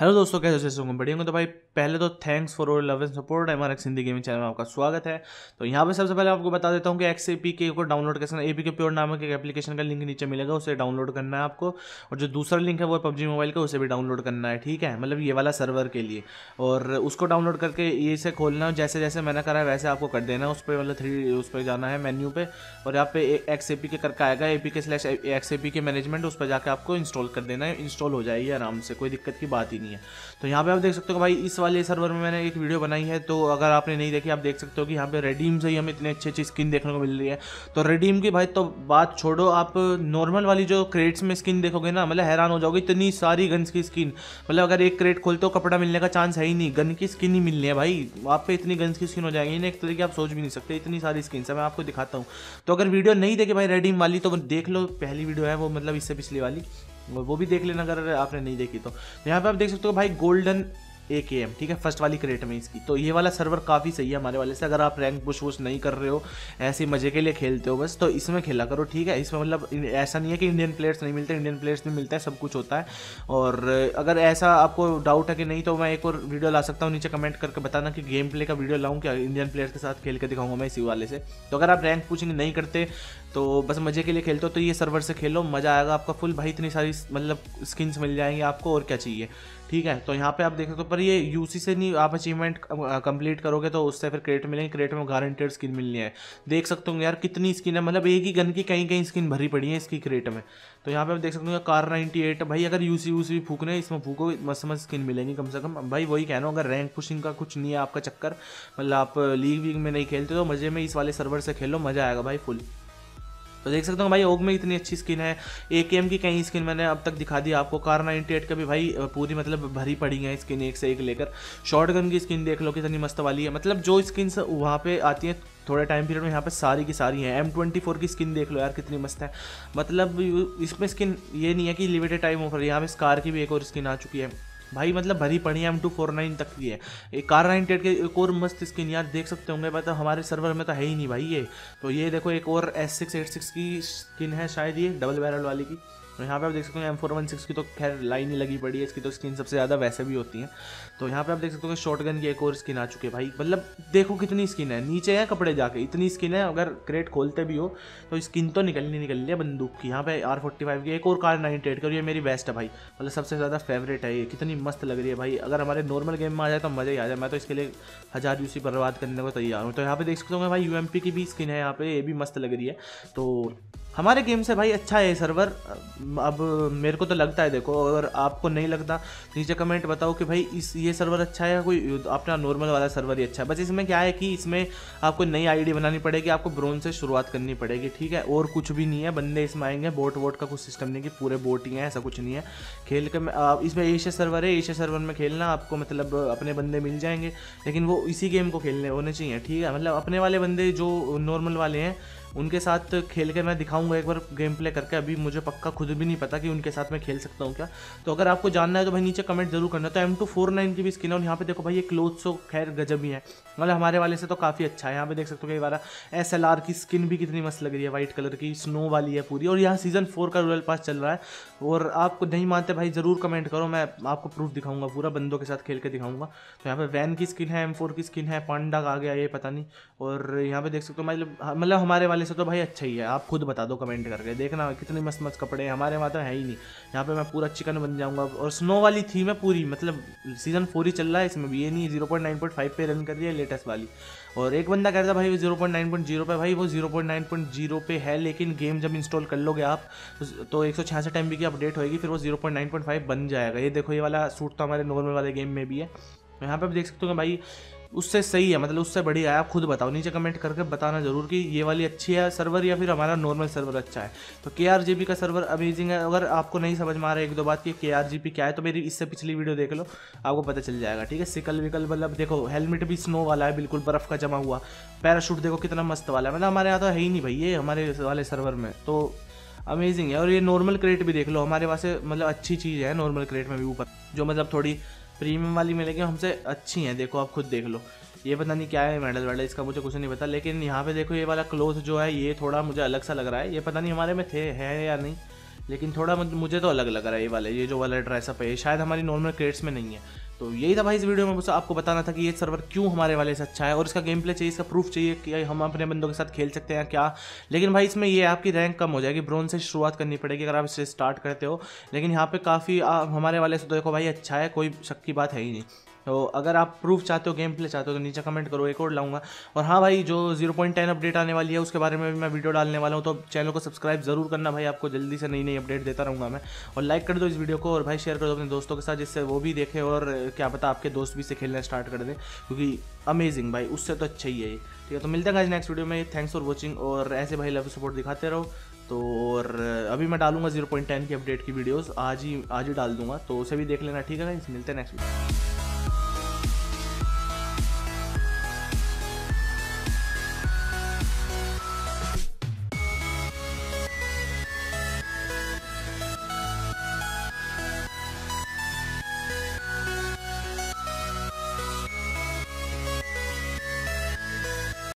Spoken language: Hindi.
हेलो दोस्तों, कैसे हो? बढ़िया होंगे। तो भाई पहले तो thanks for your love and support. MRX Hindi gaming channel में आपका स्वागत है। तो यहाँ पे सबसे पहले आपको बता देता हूँ कि APK को डाउनलोड कैसे करना है। APK प्योर नामक एक एप्लीकेशन का लिंक नीचे मिलेगा, उसे डाउनलोड करना है आपको। और जो दूसरा लिंक है वो PUBG मोबाइल का, उसे भी डाउनलोड करना है, ठीक है, मतलब ये वाला सर्वर के लिए। और उसको डाउनलोड करके ये से खोलना है, जैसे जैसे मैंने करा है वैसे आपको कर देना है। उस पर वाला थ्री उस पर जाना है मेन्यू पे, और यहाँ पे XAPK करके आएगा, APK/XAPK मैनेजमेंट, उस पर जाकर आपको इंस्टॉल कर देना है। इंस्टॉल हो जाएगी आराम से, कोई दिक्कत की बात ही नहीं है। तो यहाँ पे आप देख सकते हो भाई, इस वाले सर्वर में मैंने एक वीडियो बनाई है, तो अगर आपने नहीं देखी आप देख सकते हो कि यहाँ पे रेडीम से ही हमें इतनी अच्छी अच्छी स्किन देखने को मिल रही है। तो रेडीम की भाई तो बात छोड़ो, आप नॉर्मल वाली जो क्रेट्स में स्किन देखोगे ना, मतलब हैरान हो जाओगे, इतनी सारी गन्स की स्किन। मतलब अगर एक क्रेट खोलते हो कपड़ा मिलने का चांस है ही नहीं, गन की स्किन ही मिलनी है भाई। आप पे इतनी गन्स की स्किन हो जाएगी ना, एक तरीके आप सोच भी नहीं सकते, इतनी सारी स्किन मैं आपको दिखाता हूँ। तो अगर वीडियो नहीं देखे भाई रेडीम वाली तो देख लो, पहली वीडियो है वो, मतलब इससे पिछली वाली, वो भी देख लेना अगर आपने नहीं देखी। तो यहाँ पे आप देख सकते हो भाई गोल्डन AKM, ठीक है, फर्स्ट वाली क्रेट में इसकी। तो ये वाला सर्वर काफ़ी सही है हमारे वाले से, अगर आप रैंक पुश वुश नहीं कर रहे हो, ऐसे मजे के लिए खेलते हो बस, तो इसमें खेला करो, ठीक है। इसमें मतलब ऐसा नहीं है कि इंडियन प्लेयर्स नहीं मिलते, इंडियन प्लेयर्स भी मिलते हैं, सब कुछ होता है। और अगर ऐसा आपको डाउट है कि नहीं, तो मैं एक और वीडियो ला सकता हूँ, नीचे कमेंट करके बताना कि गेम प्ले का वीडियो लाऊँ क्या, इंडियन प्लेयर्स के साथ खेल के दिखाऊंगा मैं इसी वाले से। तो अगर आप रैंक पुशिंग नहीं करते तो बस मजे के लिए खेलते हो तो ये सर्वर से खेलो, मज़ा आएगा आपका फुल भाई। इतनी सारी मतलब स्किन्स मिल जाएंगी आपको, और क्या चाहिए, ठीक है। तो यहाँ पे आप देख सकते हो, पर ये UC से नहीं, आप अचीवमेंट कंप्लीट करोगे तो उससे फिर क्रेट मिलेंगे, क्रेट में गारंटेड स्किन मिलनी है। देख सकते हो यार कितनी स्किन है, मतलब एक ही गन की कहीं कहीं स्किन भरी पड़ी है इसकी क्रेट में। तो यहाँ पे आप देख सकते हो KR98 भाई, अगर UC भी फूकने इसमें फूको, मस्त मस्त स्किन मिलेंगी कम से कम भाई। वही कहना, अगर रैंक पुशिंग का कुछ नहीं है आपका चक्कर, मतलब आप लीग वीग में नहीं खेलते तो मज़े में इस वाले सर्वर से खेलो, मज़ा आएगा भाई फुल। तो देख सकते हो भाई ओग में इतनी अच्छी स्किन है, AKM की कई स्किन मैंने अब तक दिखा दी आपको, KR98 का भी भाई पूरी मतलब भरी पड़ी है स्किन, एक से एक लेकर। शॉटगन की स्किन देख लो कितनी मस्त वाली है, मतलब जो स्किन वहाँ पे आती हैं थोड़े टाइम पीरियड में, यहाँ पे सारी की सारी हैं। M24 की स्किन देख लो यार कितनी मस्त है, मतलब इसमें स्किन ये नहीं है कि लिमिटेड टाइम ऑफर है। यहाँ पे स्कार की भी एक और स्किन आ चुकी है भाई, मतलब भरी पड़ी है, M249 तक की है। एक KR98 के एक और मस्त स्किन यार देख सकते होंगे, मतलब हमारे सर्वर में तो है ही नहीं भाई ये। तो ये देखो एक और S686 की स्किन है, शायद ये डबल बैरल वाली की। तो यहाँ पे आप देख सकते हो M416 की तो खैर लाइन ही लगी पड़ी है, इसकी तो स्किन सबसे ज़्यादा वैसे भी होती हैं। तो यहाँ पे आप देख सकते हो शॉटगन की एक और स्किन आ चुकी है भाई, मतलब देखो कितनी स्किन है, नीचे है कपड़े जाके इतनी स्किन है। अगर क्रेट खोलते भी हो तो स्किन तो निकलनी है बंदूक की। यहाँ पे R45 की एक और KR98 की, और ये मेरी बेस्ट है भाई, मतलब सबसे ज़्यादा फेवरेट है ये, कितनी मस्त लग रही है भाई। अगर हमारे नॉर्मल गेम में आ जाए तो मज़ा ही आ जाए, मैं तो इसके लिए 1000 UC बर्बाद करने को तैयार हूँ। तो यहाँ पे देख सकते हो भाई UMP की भी स्किन है यहाँ पे, ये भी मस्त लग रही है। तो हमारे गेम से भाई अच्छा है सर्वर, अब मेरे को तो लगता है। देखो अगर आपको नहीं लगता नीचे कमेंट बताओ कि भाई ये सर्वर अच्छा है या कोई अपना नॉर्मल वाला सर्वर ही अच्छा है। बस इसमें क्या है कि इसमें आपको नई आईडी बनानी पड़ेगी, आपको ब्रोन से शुरुआत करनी पड़ेगी, ठीक है, और कुछ भी नहीं है। बंदे इसमें आएंगे, बोट वोट का कुछ सिस्टम नहीं कि पूरे बोट ही हैं, ऐसा कुछ नहीं है। खेल के इसमें एशिया सर्वर है, एशिया सर्वर में खेलना आपको, मतलब अपने बंदे मिल जाएंगे, लेकिन वो इसी गेम को खेलने होने चाहिए, ठीक है। मतलब अपने वाले बंदे जो नॉर्मल वाले हैं उनके साथ खेल के मैं दिखाऊंगा एक बार गेम प्ले करके, अभी मुझे पक्का खुद भी नहीं पता कि उनके साथ मैं खेल सकता हूँ क्या। तो अगर आपको जानना है तो भाई नीचे कमेंट जरूर करना। तो M249 की भी स्किन है, और यहाँ पे देखो भाई ये क्लोथ्स तो खैर गजब ही है, मतलब हमारे वाले से तो काफ़ी अच्छा है। यहाँ पे देख सकते हो कई बार SLR की स्किन भी कितनी मस्त लग रही है, वाइट कलर की स्नो वाली है पूरी। और यहाँ सीजन 4 का रॉयल पास चल रहा है, और आपको नहीं मानते भाई ज़रूर कमेंट करो, मैं आपको प्रूफ दिखाऊंगा, पूरा बंदों के साथ खेल के दिखाऊंगा। तो यहाँ पे वैन की स्किन है, M4 की स्किन है, पांडा आ गया ये पता नहीं। और यहाँ पे देख सकते हो मतलब हमारे वाले से तो भाई अच्छा ही है, आप खुद बता दो कमेंट करके, देखना कितने मस्त मस्त कपड़े हैं, हमारे वहाँ तो है ही नहीं। यहाँ पे मैं पूरा चिकन बन जाऊँगा, और स्नो वाली थीम है पूरी, मतलब सीजन 4 ही चल रहा है इसमें भी, ये नहीं 0.9.5 पे रन कर रही है लेटेस्ट वाली। और एक बंदा कह रहा था भाई 0.9.0 पे, भाई वो 0.9.0 पे है, लेकिन गेम जब इंस्टॉल कर लोगे आप तो 166 MB की अपडेट होगी, फिर वो 0.9.5 बन जाएगा। ये देखो ये वाला सूट तो हमारे नॉर्मल वाले गेम में भी है, यहाँ पे आप देख सकते हो भाई उससे सही है, मतलब उससे बढ़िया है। आप खुद बताओ नीचे कमेंट करके बताना जरूर कि ये वाली अच्छी है सर्वर या फिर हमारा नॉर्मल सर्वर अच्छा है। तो KRGB का सर्वर अमेजिंग है, अगर आपको नहीं समझ में आ रहा है एक दो बात कि KRGB क्या है तो मेरी इससे पिछली वीडियो देख लो, आपको पता चल जाएगा, ठीक है। सिकल विकल मतलब देखो, हेलमेट भी स्नो वाला है बिल्कुल बर्फ़ का जमा हुआ, पैराशूट देखो कितना मस्त वाला है, मतलब हमारे यहाँ तो है ही नहीं भाई ये हमारे वाले सर्वर में, तो अमेजिंग है। और ये नॉर्मल क्रेट भी देख लो, हमारे पास मतलब अच्छी चीज़ है नॉर्मल क्रेट में भी, ऊपर जो मतलब थोड़ी प्रीमियम वाली मिलेगी हमसे अच्छी हैं, देखो आप खुद देख लो। ये पता नहीं क्या है मेडल वेडल, इसका मुझे कुछ नहीं पता, लेकिन यहाँ पे देखो ये वाला क्लोथ जो है ये थोड़ा मुझे अलग सा लग रहा है, ये पता नहीं हमारे में थे है या नहीं, लेकिन थोड़ा मतलब मुझे तो अलग लग रहा है ये वाला, ये जो वाला ड्रेसअप है ये शायद हमारी नॉर्मल क्रेड्स में नहीं है। तो यही था भाई इस वीडियो में, मुझे आपको बताना था कि ये सर्वर क्यों हमारे वाले से अच्छा है और इसका गेम प्ले चाहिए, इसका प्रूफ चाहिए कि हम अपने बंदों के साथ खेल सकते हैं क्या। लेकिन भाई इसमें ये आपकी रैंक कम हो जाएगी, ब्रोंज से शुरुआत करनी पड़ेगी अगर आप इससे स्टार्ट करते हो। लेकिन यहाँ पे काफ़ी हमारे वाले से तो देखो भाई अच्छा है, कोई शक की बात है ही नहीं। तो अगर आप प्रूफ चाहते हो, गेम प्ले चाहते हो तो नीचे कमेंट करो, एक और लाऊंगा। और हाँ भाई जो 0.10 अपडेट आने वाली है उसके बारे में भी मैं वीडियो डालने वाला हूँ, तो चैनल को सब्सक्राइब जरूर करना भाई, आपको जल्दी से नई नई अपडेट देता रहूँगा मैं। और लाइक कर दो इस वीडियो को और भाई शेयर कर दो अपने दोस्तों के साथ, जिससे वो भी देखें और क्या पता आपके दोस्त भी से खेलना स्टार्ट कर दें, क्योंकि अमेजिंग भाई उससे तो अच्छा ही है। ठीक है, तो मिलते हैं आज नेक्स्ट वीडियो में। थैंक्स फॉर वॉचिंग और ऐसे भाई लव सपोर्ट दिखाते रहो। तो और अभी मैं डालूंगा 0.10 की अपडेट की वीडियोज़, आज ही डाल दूँगा, तो उसे भी देख लेना। ठीक है भाई, मिलते हैं नेक्स्ट वीडियो।